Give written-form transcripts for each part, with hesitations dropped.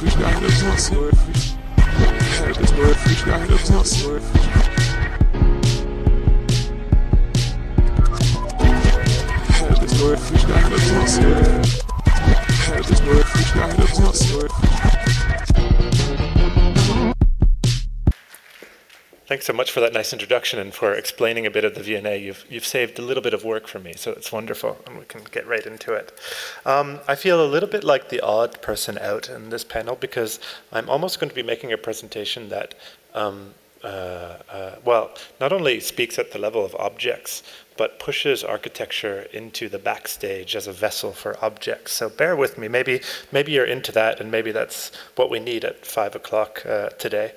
Thanks so much for that nice introduction and for explaining a bit of the V&A. You've saved a little bit of work for me, so it's wonderful, and we can get right into it. I feel a little bit like the odd person out in this panel because I'm almost going to be making a presentation that, well, not only speaks at the level of objects, but pushes architecture into the backstage as a vessel for objects. So bear with me. Maybe you're into that, and maybe that's what we need at 5 o'clock today.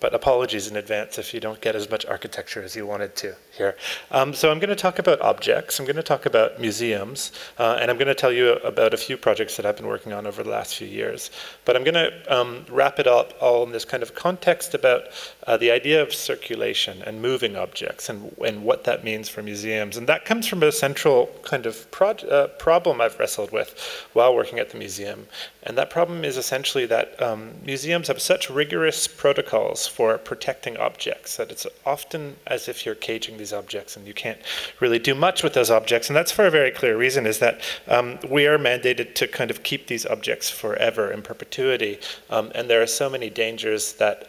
But apologies in advance if you don't get as much architecture as you wanted to here. So I'm going to talk about objects, I'm going to talk about museums, and I'm going to tell you about a few projects that I've been working on over the last few years. But I'm going to wrap it up all in this kind of context about the idea of circulation and moving objects and what that means for museums. And that comes from a central kind of problem I've wrestled with while working at the museum. And that problem is essentially that museums have such rigorous protocols for protecting objects that it's often as if you're caging these objects and you can't really do much with those objects. And that's for a very clear reason, is that we are mandated to kind of keep these objects forever in perpetuity. And there are so many dangers that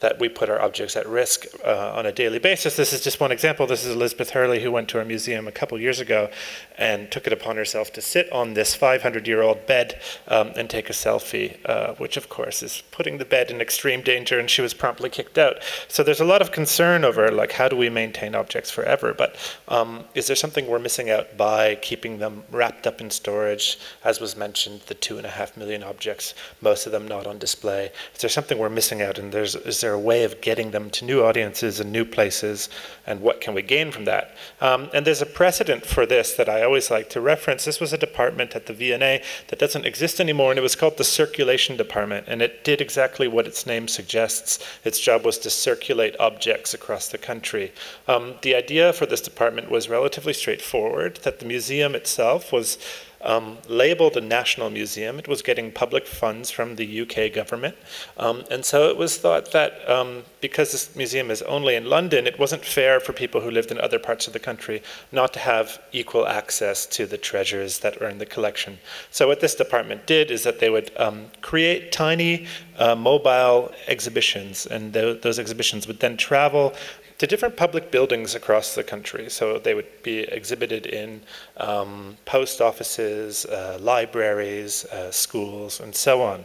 that we put our objects at risk on a daily basis. This is just one example. This is Elizabeth Hurley, who went to our museum a couple years ago and took it upon herself to sit on this 500-year-old bed and take a selfie, which of course is putting the bed in extreme danger, and she was promptly kicked out. So there's a lot of concern over, like, how do we maintain objects forever? But is there something we're missing out by keeping them wrapped up in storage? As was mentioned, the 2.5 million objects, most of them not on display. Is there something we're missing out? And is there a way of getting them to new audiences and new places, and what can we gain from that? And there's a precedent for this that I always like to reference. This was a department at the V&A that doesn't exist anymore, and it was called the Circulation Department, and it did exactly what its name suggests. Its job was to circulate objects across the country. The idea for this department was relatively straightforward, that the museum itself was labeled a national museum. It was getting public funds from the UK government. And so it was thought that because this museum is only in London, it wasn't fair for people who lived in other parts of the country not to have equal access to the treasures that are in the collection. So what this department did is that they would create tiny mobile exhibitions, and those exhibitions would then travel to different public buildings across the country. So they would be exhibited in post offices, libraries, schools, and so on.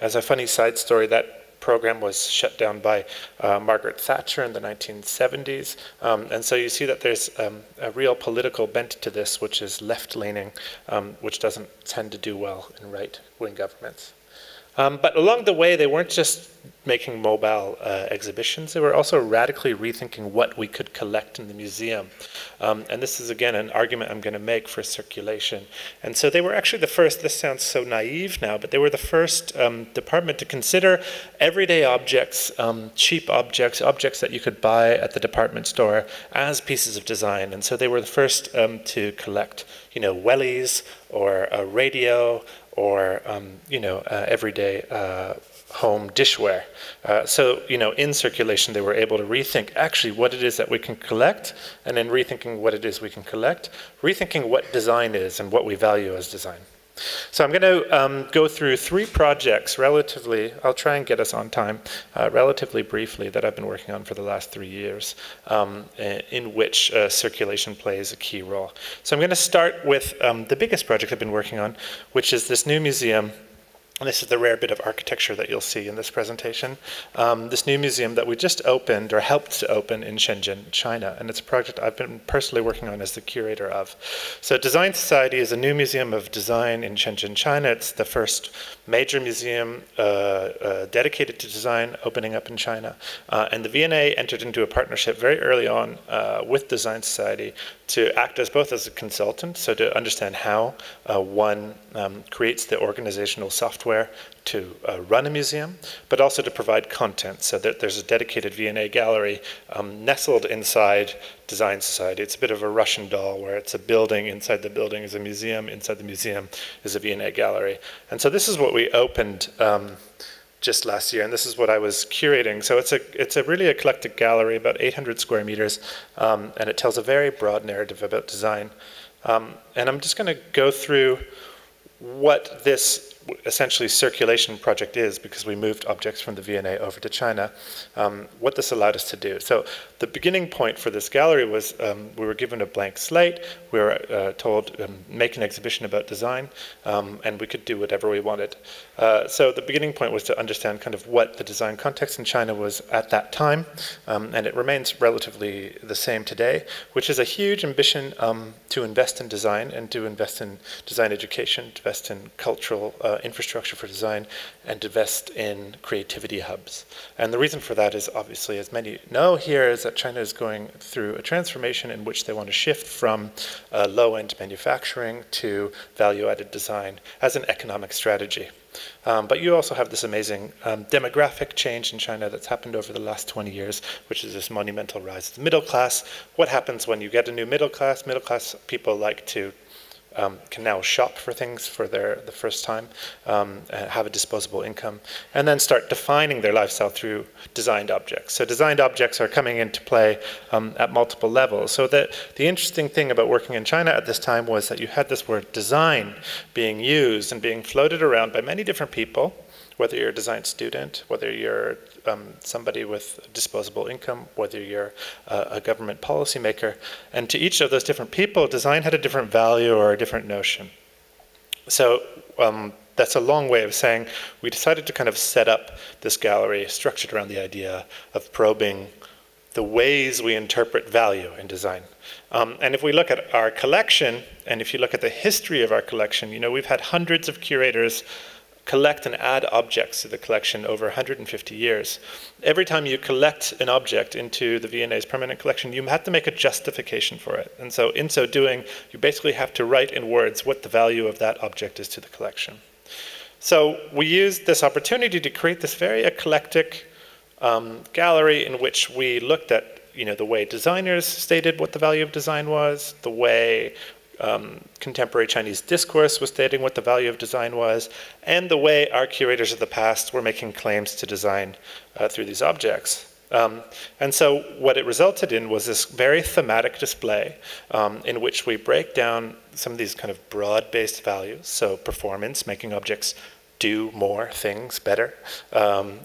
As a funny side story, that program was shut down by Margaret Thatcher in the 1970s. And so you see that there's a real political bent to this, which is left-leaning, which doesn't tend to do well in right-wing governments. But along the way, they weren't just making mobile exhibitions. They were also radically rethinking what we could collect in the museum. And this is, again, an argument I'm going to make for circulation. And so they were actually the first, this sounds so naive now, but they were the first department to consider everyday objects, cheap objects, objects that you could buy at the department store as pieces of design. And so they were the first to collect, you know, wellies or a radio, or you know, everyday home dishware. So, you know, in circulation, they were able to rethink actually what it is that we can collect, and then rethinking what it is we can collect, rethinking what design is and what we value as design. So I'm going to go through three projects relatively, I'll try and get us on time, relatively briefly, that I've been working on for the last 3 years, in which circulation plays a key role. So I'm going to start with the biggest project I've been working on, which is this new museum. And this is the rare bit of architecture that you'll see in this presentation. This new museum that we just opened, or helped to open, in Shenzhen, China. And it's a project I've been personally working on as the curator of. So Design Society is a new museum of design in Shenzhen, China. It's the first major museum dedicated to design opening up in China. And the V&A entered into a partnership very early on with Design Society to act as both as a consultant, so to understand how one creates the organizational software software to run a museum, but also to provide content, so that there's a dedicated V&A gallery nestled inside Design Society. It's a bit of a Russian doll, where it's a building, inside the building is a museum, inside the museum is a V&A gallery. And so this is what we opened just last year, and this is what I was curating. So it's a really eclectic gallery, about 800 square meters, and it tells a very broad narrative about design. And I'm just going to go through what this essentially circulation project is, because we moved objects from the V&A over to China, what this allowed us to do. So the beginning point for this gallery was we were given a blank slate. We were told make an exhibition about design, and we could do whatever we wanted. So the beginning point was to understand kind of what the design context in China was at that time, and it remains relatively the same today, which is a huge ambition to invest in design and to invest in design education, to invest in cultural infrastructure for design, and invest in creativity hubs. And the reason for that is, obviously, as many know here, is that China is going through a transformation in which they want to shift from low-end manufacturing to value-added design as an economic strategy. But you also have this amazing demographic change in China that's happened over the last 20 years, which is this monumental rise of the middle class. What happens when you get a new middle class? Middle class people like to can now shop for things for the first time, have a disposable income, and then start defining their lifestyle through designed objects. So designed objects are coming into play at multiple levels. So the interesting thing about working in China at this time was that you had this word design being used and being floated around by many different people, whether you're a design student, whether you're somebody with disposable income, whether you're a government policymaker. And to each of those different people, design had a different value or a different notion. So that's a long way of saying we decided to kind of set up this gallery structured around the idea of probing the ways we interpret value in design. And if we look at our collection, and if you look at the history of our collection, you know, we've had hundreds of curators collect and add objects to the collection over 150 years. Every time you collect an object into the V&A's permanent collection, you have to make a justification for it. And so in so doing, you basically have to write in words what the value of that object is to the collection. So we used this opportunity to create this very eclectic gallery in which we looked at, you know, the way designers stated what the value of design was, the way contemporary Chinese discourse was stating what the value of design was, and the way our curators of the past were making claims to design through these objects. And so what it resulted in was this very thematic display in which we break down some of these kind of broad-based values, so performance, making objects do more things better,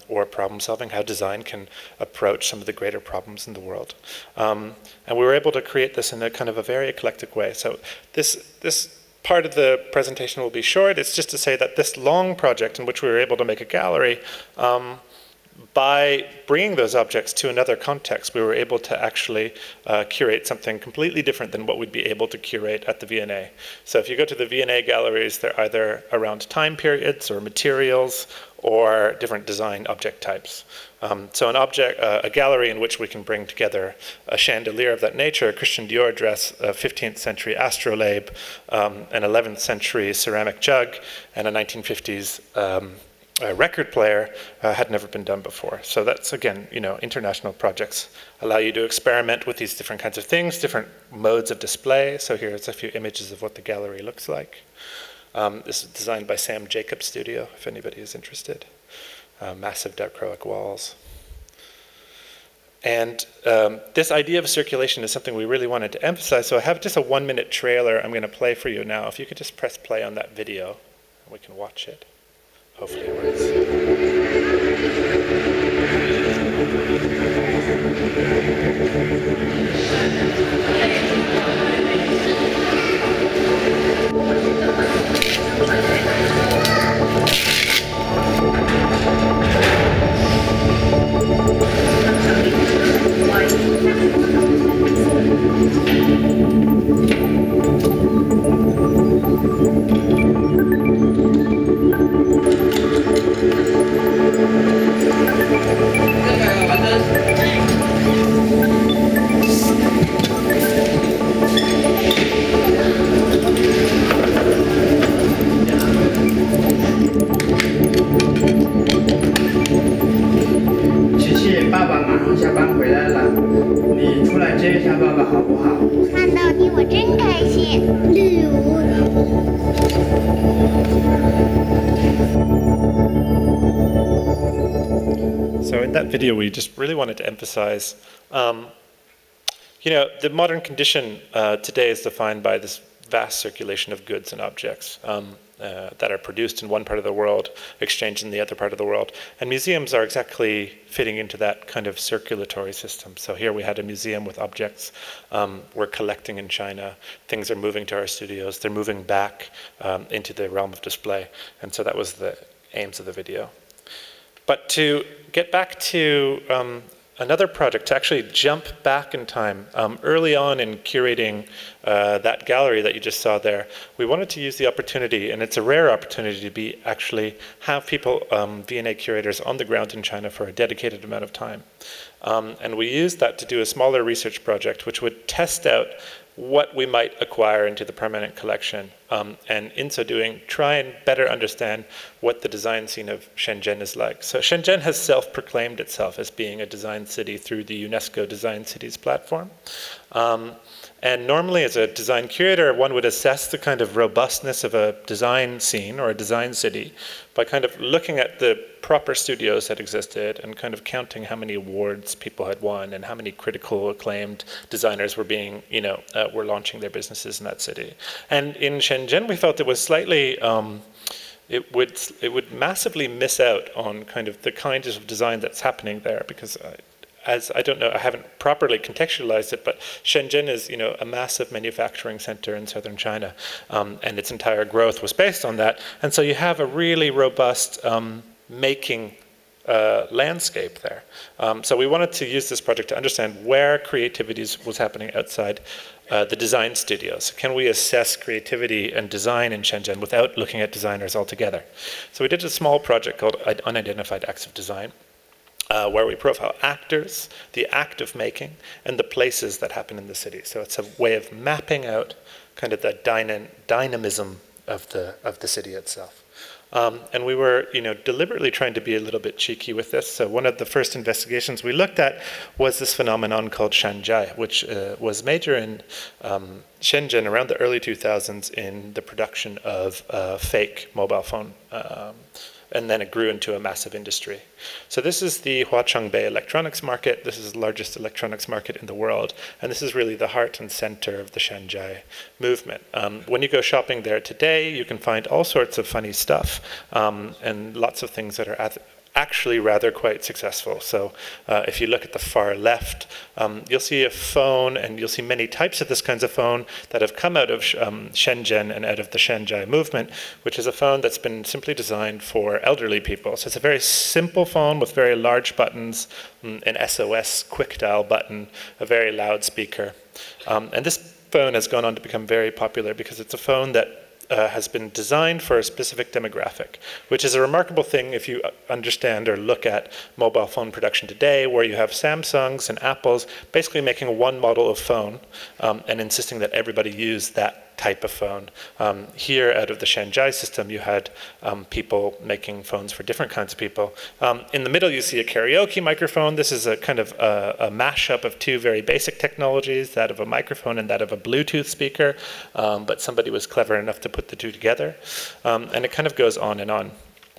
or problem solving, how design can approach some of the greater problems in the world. And we were able to create this in a kind of a very eclectic way. So this part of the presentation will be short. It's just to say that this long project in which we were able to make a gallery, by bringing those objects to another context, we were able to actually curate something completely different than what we'd be able to curate at the V&A. So if you go to the V&A galleries, they're either around time periods or materials or different design object types. So an object, a gallery in which we can bring together a chandelier of that nature, a Christian Dior dress, a 15th century astrolabe, an 11th century ceramic jug, and a 1950s a record player had never been done before. So that's, again, you know, international projects allow you to experiment with these different kinds of things, different modes of display. So here's a few images of what the gallery looks like. This is designed by Sam Jacobs' studio, if anybody is interested. Massive dichroic walls. And this idea of circulation is something we really wanted to emphasize. So I have just a 1-minute trailer I'm going to play for you now. If you could just press play on that video, and we can watch it. Hopefully it works. Thank you. So in that video, we just really wanted to emphasize, you know, the modern condition today is defined by this vast circulation of goods and objects that are produced in one part of the world, exchanged in the other part of the world. And museums are exactly fitting into that kind of circulatory system. So here we had a museum with objects. We're collecting in China. Things are moving to our studios. They're moving back into the realm of display. And so that was the aims of the video. But to get back to another project, to actually jump back in time. Early on in curating that gallery that you just saw there, we wanted to use the opportunity, and it's a rare opportunity to be actually have people, V&A curators on the ground in China for a dedicated amount of time. And we used that to do a smaller research project which would test out what we might acquire into the permanent collection, and in so doing, try and better understand what the design scene of Shenzhen is like. So Shenzhen has self-proclaimed itself as being a design city through the UNESCO Design Cities platform. And normally as a design curator, one would assess the kind of robustness of a design scene or a design city by kind of looking at the proper studios that existed and kind of counting how many awards people had won and how many critical acclaimed designers were being, you know, were launching their businesses in that city. And in Shenzhen, we felt it was slightly, it would massively miss out on kind of the kinds of design that's happening there, because as I don't know, I haven't properly contextualized it, but Shenzhen is, you know, a massive manufacturing center in southern China, and its entire growth was based on that. And so you have a really robust making landscape there. So we wanted to use this project to understand where creativity was happening outside the design studios. Can we assess creativity and design in Shenzhen without looking at designers altogether? So we did a small project called Unidentified Acts of Design, where we profile actors, the act of making, and the places that happen in the city. So it's a way of mapping out kind of the dynamism of the city itself. And we were, you know, deliberately trying to be a little bit cheeky with this. So one of the first investigations we looked at was this phenomenon called Shanzhai, which was major in Shenzhen around the early 2000s in the production of fake mobile phone. And then it grew into a massive industry. So this is the Huaqiangbei electronics market. This is the largest electronics market in the world. And this is really the heart and center of the Shanzhai movement. When you go shopping there today, you can find all sorts of funny stuff and lots of things that are actually rather quite successful. So if you look at the far left, you'll see a phone, and you'll see many types of this kinds of phone that have come out of Shenzhen and out of the Shanzhai movement, which is a phone that's been simply designed for elderly people. So it's a very simple phone with very large buttons, an SOS quick dial button, a very loud speaker. And this phone has gone on to become very popular because it's a phone that has been designed for a specific demographic, which is a remarkable thing if you understand or look at mobile phone production today, where you have Samsungs and Apples basically making one model of phone and insisting that everybody use that type of phone. Here, out of the Shanzhai system, you had people making phones for different kinds of people. In the middle, you see a karaoke microphone. This is a kind of a mashup of two very basic technologies, that of a microphone and that of a Bluetooth speaker, but somebody was clever enough to put the two together. And it kind of goes on and on.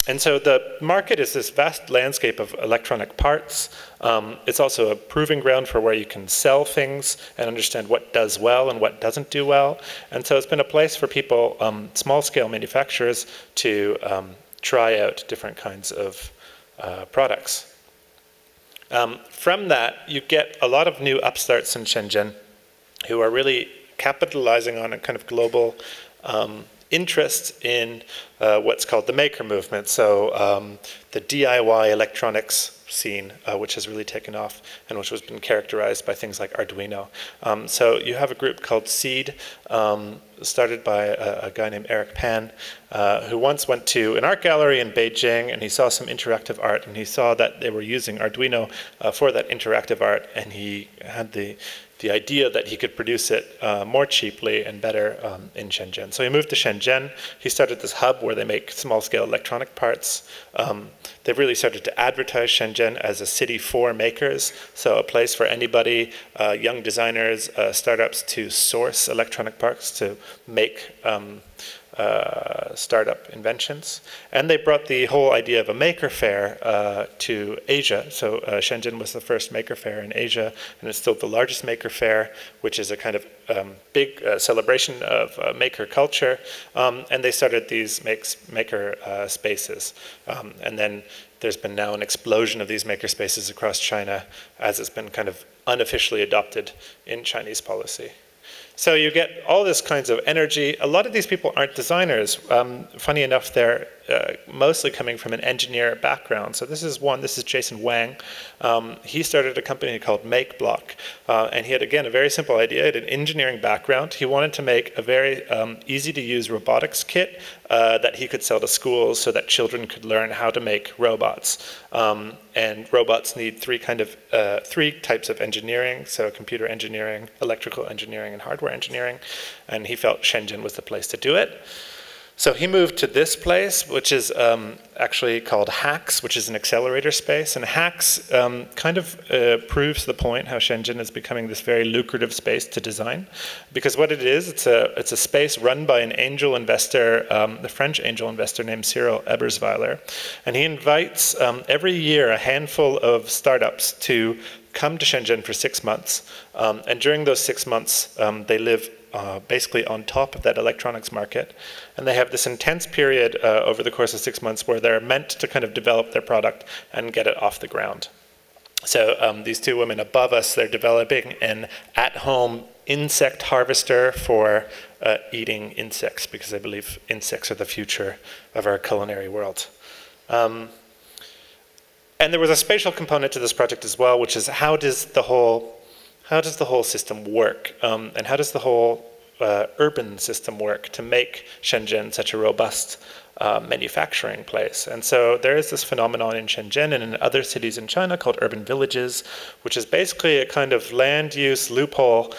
And so the market is this vast landscape of electronic parts. It's also a proving ground for where you can sell things and understand what does well and what doesn't do well. And so it's been a place for people, small-scale manufacturers, to try out different kinds of products. From that, you get a lot of new upstarts in Shenzhen who are really capitalizing on a kind of global interest in what's called the maker movement. So the DIY electronics scene, which has really taken off and which has been characterized by things like Arduino. So you have a group called Seed, started by a guy named Eric Pan, who once went to an art gallery in Beijing, and he saw some interactive art, and he saw that they were using Arduino for that interactive art, and he had the idea that he could produce it more cheaply and better in Shenzhen. So he moved to Shenzhen. He started this hub where they make small-scale electronic parts. They've really started to advertise Shenzhen as a city for makers, so a place for anybody, young designers, startups, to source electronic parts, to make startup inventions. And they brought the whole idea of a maker fair to Asia. So Shenzhen was the first maker fair in Asia, and it's still the largest maker fair, which is a kind of big celebration of maker culture. And they started these maker spaces. And then there's been now an explosion of these maker spaces across China, as it's been kind of unofficially adopted in Chinese policy. So you get all this kinds of energy. A lot of these people aren't designers. Funny enough, they're mostly coming from an engineer background. So this is Jason Wang. He started a company called Makeblock. And he had, again, a very simple idea. He had an engineering background. He wanted to make a very easy-to-use robotics kit that he could sell to schools so that children could learn how to make robots. And robots need three types of engineering, so computer engineering, electrical engineering, and hardware engineering. And he felt Shenzhen was the place to do it. So he moved to this place, which is actually called Hacks, which is an accelerator space. And Hacks kind of proves the point how Shenzhen is becoming this very lucrative space to design. Because what it is, it's a space run by an angel investor, the French angel investor named Cyril Ebersweiler. And he invites every year a handful of startups to come to Shenzhen for 6 months. And during those 6 months, they live basically on top of that electronics market. And they have this intense period over the course of 6 months where they're meant to kind of develop their product and get it off the ground. So these two women above us, they're developing an at-home insect harvester for eating insects, because they believe insects are the future of our culinary world. And there was a spatial component to this project as well, which is how does the whole system work? And how does the whole urban system work to make Shenzhen such a robust manufacturing place? And so there is this phenomenon in Shenzhen and in other cities in China called urban villages, which is basically a kind of land use loophole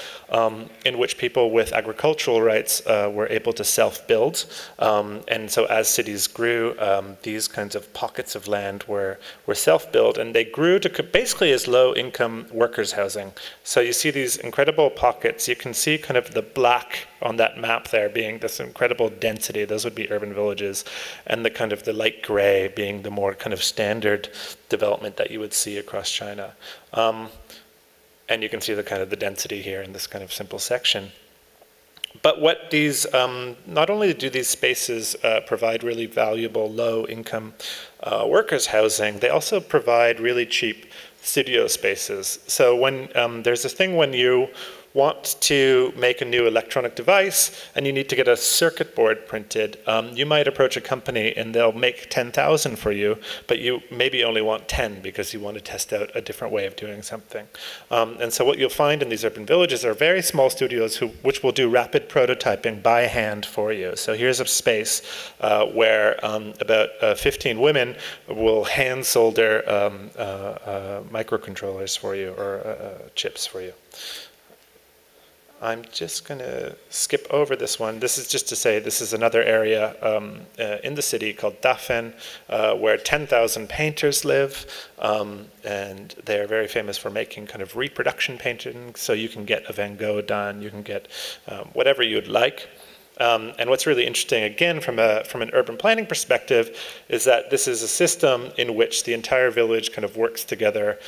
in which people with agricultural rights were able to self-build. And so as cities grew, these kinds of pockets of land were self-built, and they grew to basically as low-income workers' housing. So you see these incredible pockets. You can see kind of the black on that map there being this incredible density. Those would be urban villages, and the kind of the light gray being the more kind of standard development that you would see across China. And you can see the kind of the density here in this kind of simple section. But what these, not only do these spaces provide really valuable low-income workers' housing, they also provide really cheap studio spaces. So when there's this thing when you want to make a new electronic device and you need to get a circuit board printed, you might approach a company and they'll make 10,000 for you, but you maybe only want 10 because you want to test out a different way of doing something. And so what you'll find in these urban villages are very small studios which will do rapid prototyping by hand for you. So here's a space where about 15 women will hand solder microcontrollers for you, or chips for you. I'm just going to skip over this one. This is just to say this is another area in the city called Dafen, where 10,000 painters live. And they're very famous for making kind of reproduction paintings. So you can get a Van Gogh done. You can get whatever you'd like. And what's really interesting, again, from an urban planning perspective, is that this is a system in which the entire village kind of works together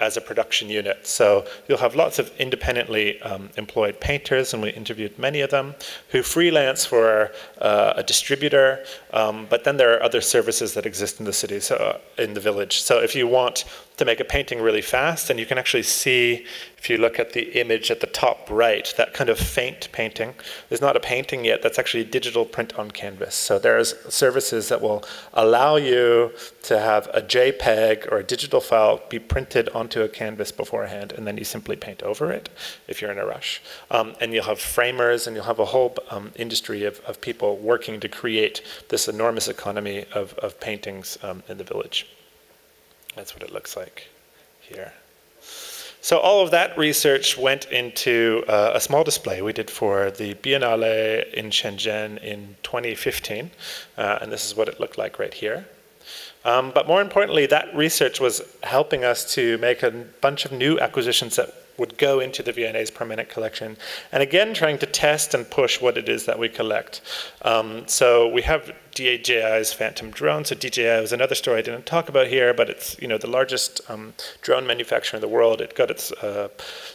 as a production unit. So you'll have lots of independently employed painters, and we interviewed many of them, who freelance for a distributor, but then there are other services that exist in the city, so in the village. So if you want to make a painting really fast, and you can actually see, if you look at the image at the top right, that kind of faint painting is not a painting yet, that's actually digital print on canvas. So there's services that will allow you to have a JPEG or a digital file be printed onto a canvas beforehand, and then you simply paint over it if you're in a rush. And you'll have framers, and you'll have a whole industry of people working to create this enormous economy of paintings in the village. That's what it looks like here. So all of that research went into a small display we did for the Biennale in Shenzhen in 2015. And this is what it looked like right here. But more importantly, that research was helping us to make a bunch of new acquisitions that would go into the V&A's permanent collection. And again, trying to test and push what it is that we collect. So we have DJI's Phantom drone. So DJI was another story I didn't talk about here, but it's the largest drone manufacturer in the world. It got its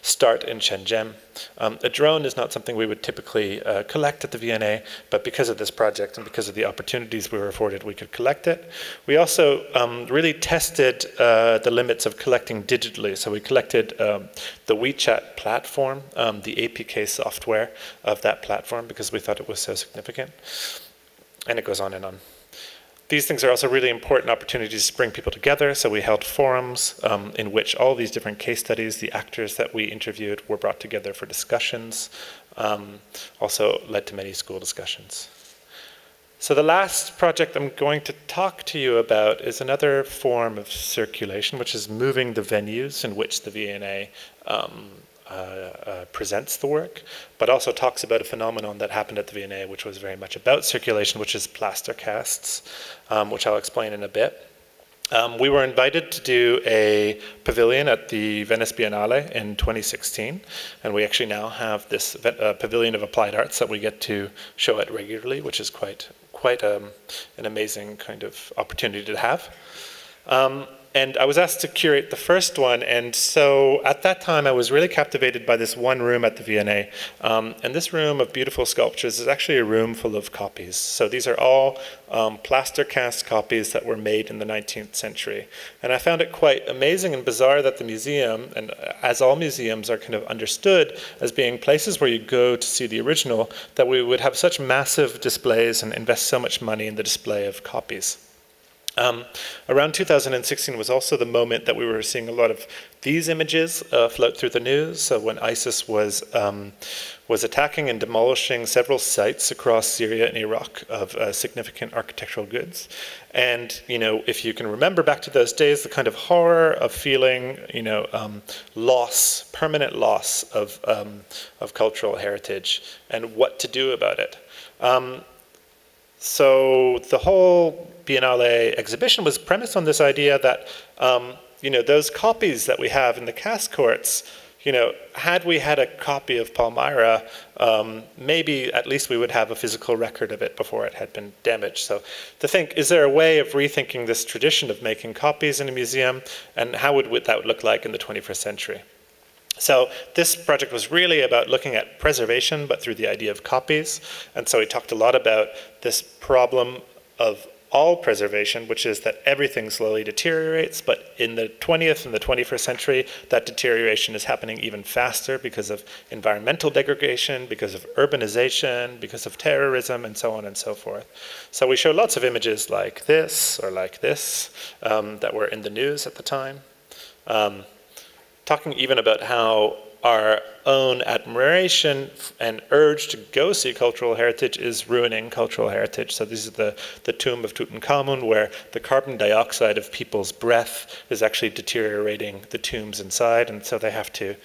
start in Shenzhen. A drone is not something we would typically collect at the V&A, but because of this project and because of the opportunities we were afforded, we could collect it. We also really tested the limits of collecting digitally. So we collected the WeChat platform, the APK software of that platform, because we thought it was so significant. And it goes on and on. These things are also really important opportunities to bring people together. So we held forums in which all these different case studies, the actors that we interviewed, were brought together for discussions. Also led to many school discussions. So the last project I'm going to talk to you about is another form of circulation, which is moving the venues in which the V&A presents the work, but also talks about a phenomenon that happened at the V&A, which was very much about circulation, which is plaster casts, which I'll explain in a bit. We were invited to do a pavilion at the Venice Biennale in 2016, and we actually now have this pavilion of applied arts that we get to show at regularly, which is quite an amazing kind of opportunity to have. And I was asked to curate the first one, and so at that time I was really captivated by this one room at the V&A. And this room of beautiful sculptures is actually a room full of copies. So these are all plaster cast copies that were made in the 19th century. And I found it quite amazing and bizarre that the museum, and as all museums are kind of understood as being places where you go to see the original, that we would have such massive displays and invest so much money in the display of copies. Around 2016 was also the moment that we were seeing a lot of these images float through the news. So when ISIS was attacking and demolishing several sites across Syria and Iraq of significant architectural goods. And if you can remember back to those days, the kind of horror of feeling loss, permanent loss of cultural heritage and what to do about it. So the whole Biennale exhibition was premised on this idea that those copies that we have in the cast courts, had we had a copy of Palmyra, maybe at least we would have a physical record of it before it had been damaged. So to think, is there a way of rethinking this tradition of making copies in a museum, and how would that look like in the 21st century? So this project was really about looking at preservation, but through the idea of copies. And so we talked a lot about this problem of all preservation, which is that everything slowly deteriorates, but in the 20th and the 21st century, that deterioration is happening even faster because of environmental degradation, because of urbanization, because of terrorism, and so on and so forth. So we show lots of images like this, or like this, that were in the news at the time. Talking even about how our own admiration and urge to go see cultural heritage is ruining cultural heritage. So this is the tomb of Tutankhamun, where the carbon dioxide of people's breath is actually deteriorating the tombs inside, and so they have to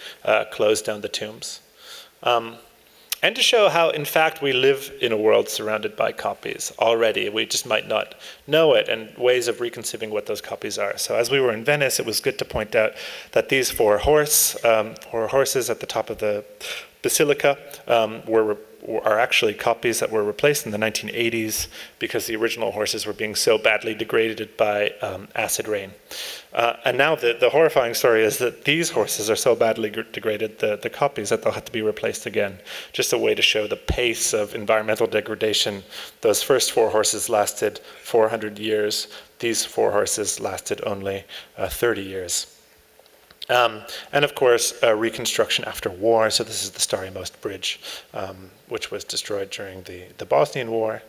close down the tombs. And to show how, in fact, we live in a world surrounded by copies already. We just might not know it, and ways of reconceiving what those copies are. So as we were in Venice, it was good to point out that these four horses at the top of the basilica are actually copies that were replaced in the 1980s because the original horses were being so badly degraded by acid rain. And now the horrifying story is that these horses are so badly degraded, the copies, that they'll have to be replaced again. Just a way to show the pace of environmental degradation. Those first four horses lasted 400 years. These four horses lasted only 30 years. And of course, reconstruction after war. So this is the Stari Most bridge, which was destroyed during the Bosnian War,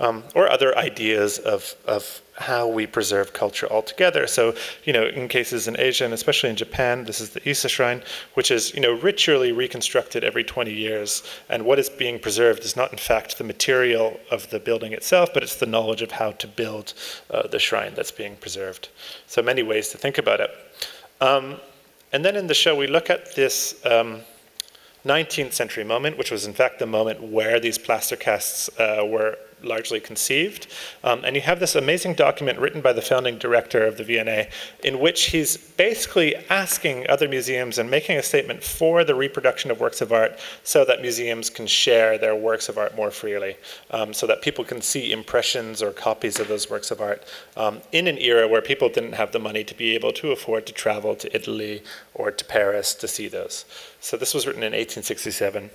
or other ideas of how we preserve culture altogether. So, in cases in Asia, and especially in Japan, this is the Ise Shrine, which is, ritually reconstructed every 20 years. And what is being preserved is not, in fact, the material of the building itself, but it's the knowledge of how to build the shrine that's being preserved. So many ways to think about it. And then in the show, we look at this 19th century moment, which was in fact the moment where these plaster casts were largely conceived. And you have this amazing document written by the founding director of the V&A, in which he's basically asking other museums and making a statement for the reproduction of works of art so that museums can share their works of art more freely, so that people can see impressions or copies of those works of art in an era where people didn't have the money to be able to afford to travel to Italy or to Paris to see those. So this was written in 1867.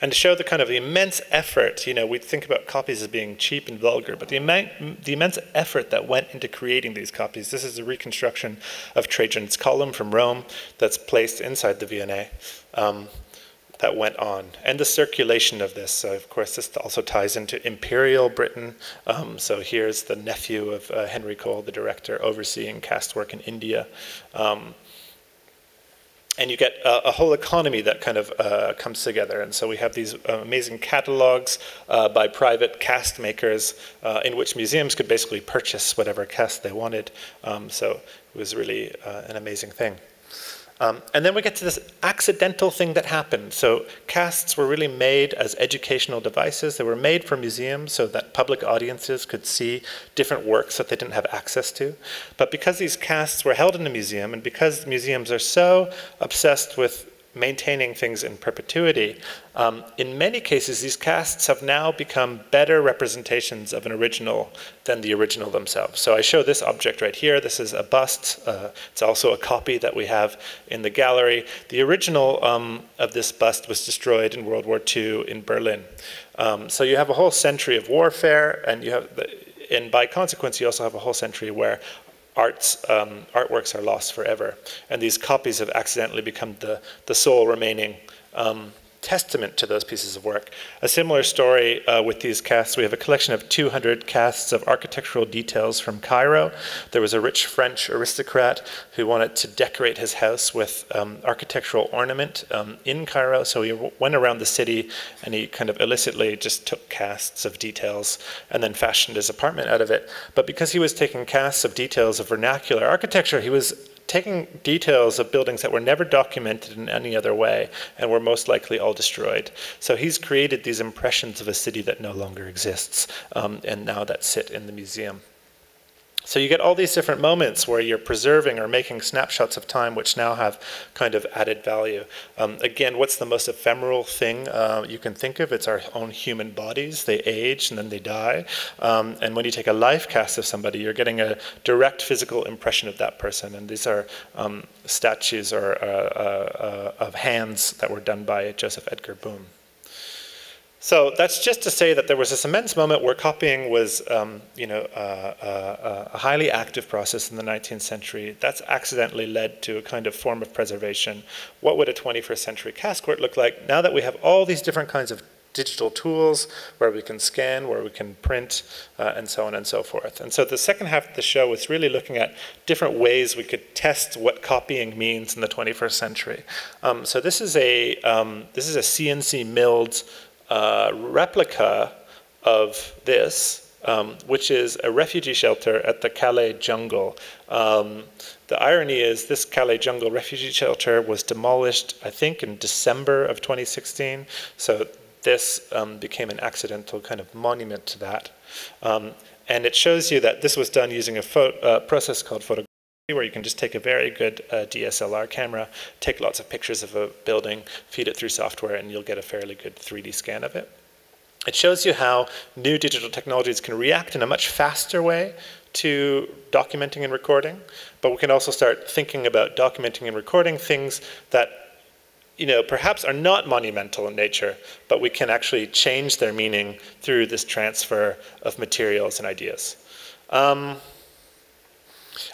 And to show the kind of immense effort, you know, we think about copies as being cheap and vulgar, but the immense effort that went into creating these copies. This is a reconstruction of Trajan's column from Rome that's placed inside the V&A that went on. And the circulation of this. So, of course, this also ties into imperial Britain. So here's the nephew of Henry Cole, the director, overseeing cast work in India. And you get a whole economy that kind of comes together. And so we have these amazing catalogs by private cast makers in which museums could basically purchase whatever cast they wanted. So it was really an amazing thing. And then we get to this accidental thing that happened. So casts were really made as educational devices. They were made for museums so that public audiences could see different works that they didn't have access to. But because these casts were held in a museum, and because museums are so obsessed with maintaining things in perpetuity, in many cases these casts have now become better representations of an original than the original themselves. So I show this object right here. This is a bust. It's also a copy that we have in the gallery. The original of this bust was destroyed in World War II in Berlin. So you have a whole century of warfare, and you have, and by consequence you also have a whole century where artworks are lost forever. And these copies have accidentally become the sole remaining testament to those pieces of work. A similar story with these casts. We have a collection of 200 casts of architectural details from Cairo. There was a rich French aristocrat who wanted to decorate his house with architectural ornament in Cairo. So he went around the city and he kind of illicitly just took casts of details and then fashioned his apartment out of it. But because he was taking casts of details of vernacular architecture, he was taking details of buildings that were never documented in any other way and were most likely all destroyed. So he's created these impressions of a city that no longer exists and now that sit in the museum. So you get all these different moments where you're preserving or making snapshots of time which now have kind of added value. Again, what's the most ephemeral thing you can think of? It's our own human bodies. They age and then they die. And when you take a life cast of somebody, you're getting a direct physical impression of that person. And these are statues or of hands that were done by Joseph Edgar Boehm. So that's just to say that there was this immense moment where copying was a highly active process in the 19th century. That's accidentally led to a kind of form of preservation. What would a 21st century castwork look like now that we have all these different kinds of digital tools where we can scan, where we can print, and so on and so forth. And so the second half of the show was really looking at different ways we could test what copying means in the 21st century. So this is a CNC milled replica of this, which is a refugee shelter at the Calais jungle. The irony is this Calais jungle refugee shelter was demolished, I think, in December of 2016. So this became an accidental kind of monument to that. And it shows you that this was done using a process called photography, where you can just take a very good DSLR camera, take lots of pictures of a building, feed it through software, and you'll get a fairly good 3D scan of it. It shows you how new digital technologies can react in a much faster way to documenting and recording, but we can also start thinking about documenting and recording things that, you know, perhaps are not monumental in nature, but we can actually change their meaning through this transfer of materials and ideas.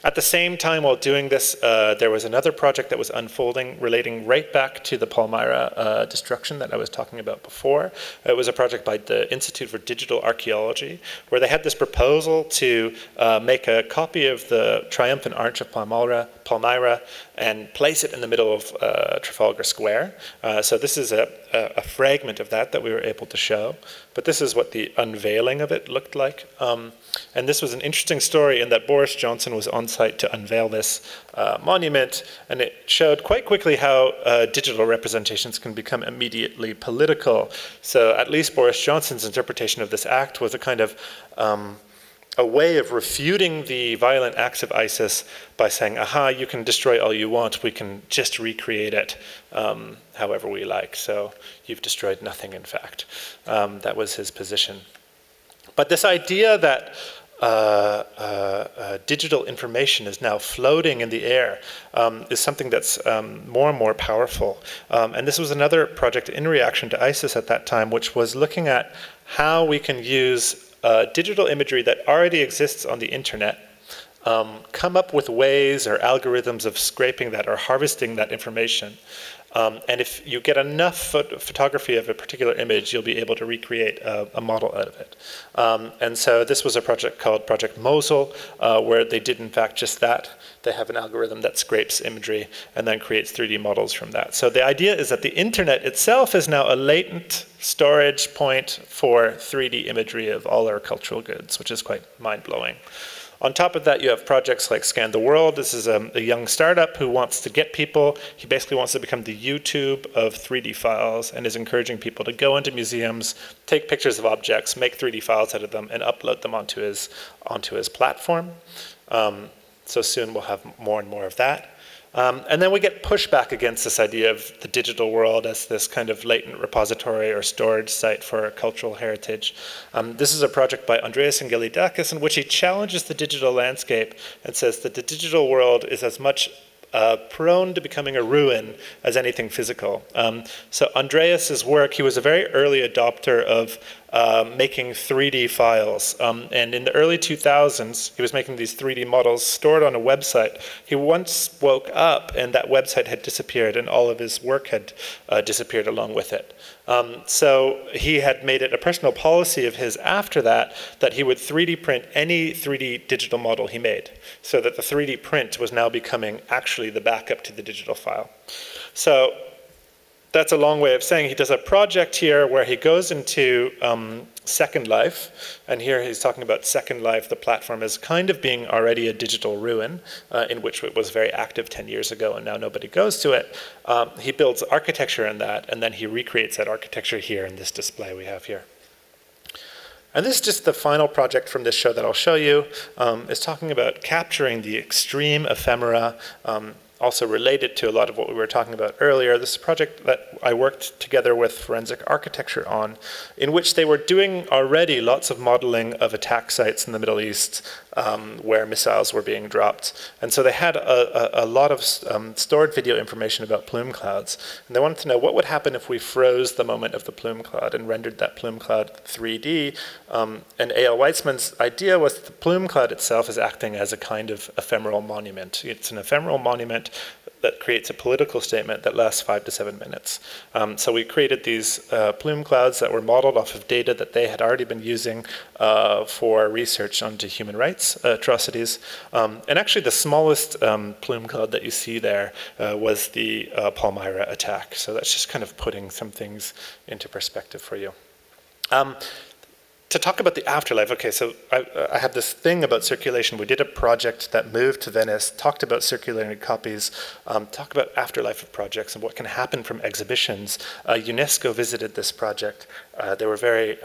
At the same time while doing this, there was another project that was unfolding relating right back to the Palmyra destruction that I was talking about before. It was a project by the Institute for Digital Archaeology, where they had this proposal to make a copy of the triumphant arch of Palmyra and place it in the middle of Trafalgar Square. So this is a fragment of that that we were able to show. But this is what the unveiling of it looked like. And this was an interesting story in that Boris Johnson was on site to unveil this monument, and it showed quite quickly how digital representations can become immediately political. So at least Boris Johnson's interpretation of this act was a kind of a way of refuting the violent acts of ISIS by saying, aha, you can destroy all you want, we can just recreate it however we like. So you've destroyed nothing, in fact. That was his position. But this idea that digital information is now floating in the air is something that's more and more powerful. And this was another project in reaction to ISIS at that time, which was looking at how we can use digital imagery that already exists on the internet, come up with ways or algorithms of scraping that or harvesting that information. And if you get enough photography of a particular image, you'll be able to recreate a model out of it. And so this was a project called Project Mosul, where they did, in fact, just that. They have an algorithm that scrapes imagery and then creates 3D models from that. So the idea is that the internet itself is now a latent storage point for 3D imagery of all our cultural goods, which is quite mind-blowing. On top of that, you have projects like Scan the World. This is a young startup who wants to get people. He basically wants to become the YouTube of 3D files and is encouraging people to go into museums, take pictures of objects, make 3D files out of them, and upload them onto his platform. So soon we'll have more and more of that. And then we get pushback against this idea of the digital world as this kind of latent repository or storage site for cultural heritage. This is a project by Andreas Angelidakis in which he challenges the digital landscape and says that the digital world is as much prone to becoming a ruin as anything physical. So Andreas's work, he was a very early adopter of making 3D files. And in the early 2000s, he was making these 3D models stored on a website. He once woke up and that website had disappeared and all of his work had disappeared along with it. So he had made it a personal policy of his after that, that he would 3D print any 3D digital model he made, so that the 3D print was now becoming actually the backup to the digital file. So that's a long way of saying he does a project here where he goes into Second Life, and here he's talking about Second Life, the platform, as kind of being already a digital ruin, in which it was very active 10 years ago and now nobody goes to it. He builds architecture in that, and then he recreates that architecture here in this display we have here. And this is just the final project from this show that I'll show you, is talking about capturing the extreme ephemera, also related to a lot of what we were talking about earlier. This is a project that I worked together with Forensic Architecture on, in which they were doing already lots of modeling of attack sites in the Middle East where missiles were being dropped. And so they had a lot of stored video information about plume clouds. And they wanted to know what would happen if we froze the moment of the plume cloud and rendered that plume cloud 3D. And A.L. Weitzman's idea was that the plume cloud itself is acting as a kind of ephemeral monument. It's an ephemeral monument that creates a political statement that lasts 5 to 7 minutes. So we created these plume clouds that were modeled off of data that they had already been using for research onto human rights atrocities. And actually the smallest plume cloud that you see there was the Palmyra attack. So that's just kind of putting some things into perspective for you. To talk about the afterlife, okay, so I have this thing about circulation. We did a project that moved to Venice, talked about circulating copies, talked about afterlife of projects and what can happen from exhibitions. UNESCO visited this project. They were very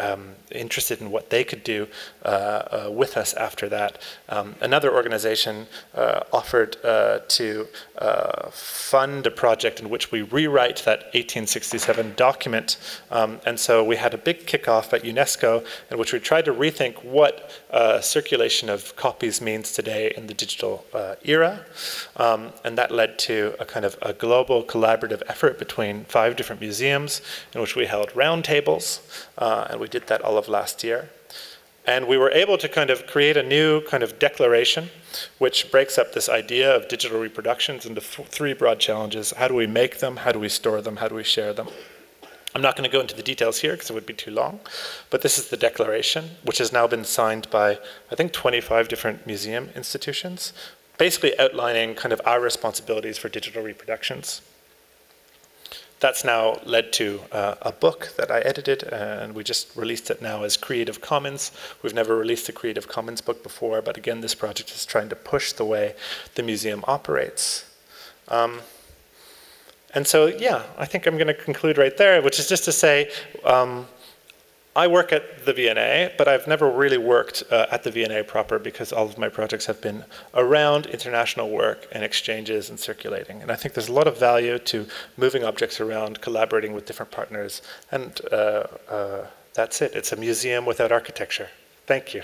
interested in what they could do with us after that. Another organization offered to fund a project in which we rewrite that 1867 document. And so we had a big kickoff at UNESCO in which we tried to rethink what circulation of copies means today in the digital era. And that led to a kind of a global collaborative effort between 5 different museums in which we held roundtables. And we did that all of last year. And we were able to kind of create a new kind of declaration which breaks up this idea of digital reproductions into 3 broad challenges. How do we make them? How do we store them? How do we share them? I'm not going to go into the details here because it would be too long, but this is the declaration, which has now been signed by, I think, 25 different museum institutions, basically outlining kind of our responsibilities for digital reproductions. That's now led to a book that I edited, and we just released it now as Creative Commons. We've never released a Creative Commons book before, but again, this project is trying to push the way the museum operates. And so, yeah, I think I'm going to conclude right there, which is just to say, I work at the V&A, but I've never really worked at the V&A proper, because all of my projects have been around international work and exchanges and circulating. And I think there's a lot of value to moving objects around, collaborating with different partners, and that's it. It's a museum without architecture. Thank you.